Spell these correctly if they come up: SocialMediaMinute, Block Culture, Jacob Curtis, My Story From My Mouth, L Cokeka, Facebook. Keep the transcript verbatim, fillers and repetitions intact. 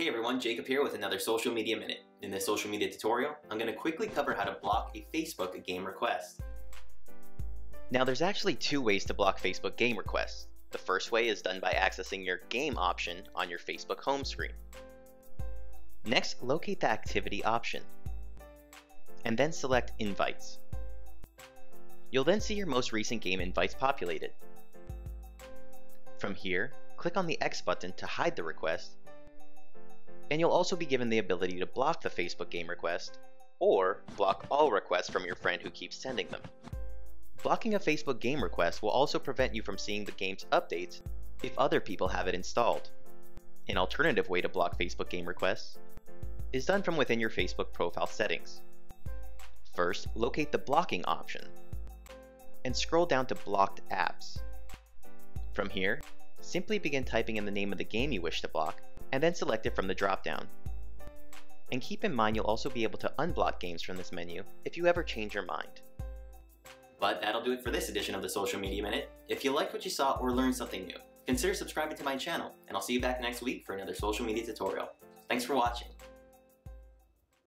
Hey everyone, Jacob here with another Social Media Minute. In this social media tutorial, I'm going to quickly cover how to block a Facebook game request. Now there's actually two ways to block Facebook game requests. The first way is done by accessing your game option on your Facebook home screen. Next, locate the activity option, and then select Invites. You'll then see your most recent game invites populated. From here, click on the X button to hide the request, and you'll also be given the ability to block the Facebook game request or block all requests from your friend who keeps sending them. Blocking a Facebook game request will also prevent you from seeing the game's updates if other people have it installed. An alternative way to block Facebook game requests is done from within your Facebook profile settings. First, locate the blocking option and scroll down to Blocked Apps. From here, simply begin typing in the name of the game you wish to block and then select it from the drop-down. And keep in mind you'll also be able to unblock games from this menu if you ever change your mind. But that'll do it for this edition of the Social Media Minute. If you liked what you saw or learned something new, consider subscribing to my channel, and I'll see you back next week for another social media tutorial. Thanks for watching.